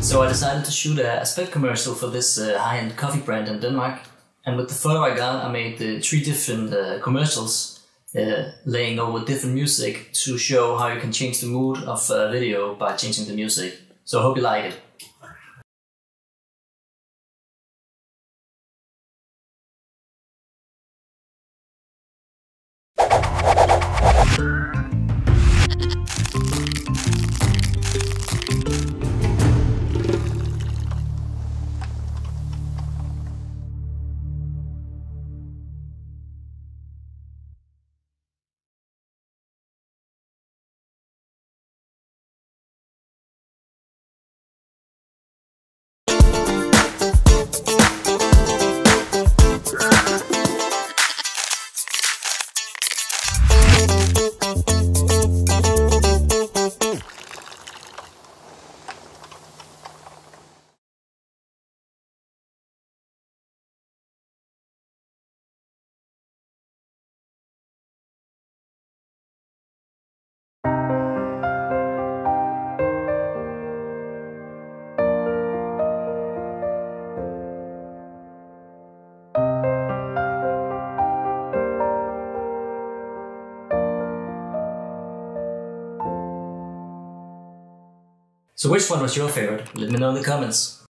So I decided to shoot a spec commercial for this high-end coffee brand in Denmark. And with the photo I got, I made three different commercials laying over different music to show how you can change the mood of a video by changing the music. So I hope you like it. So which one was your favorite? Let me know in the comments.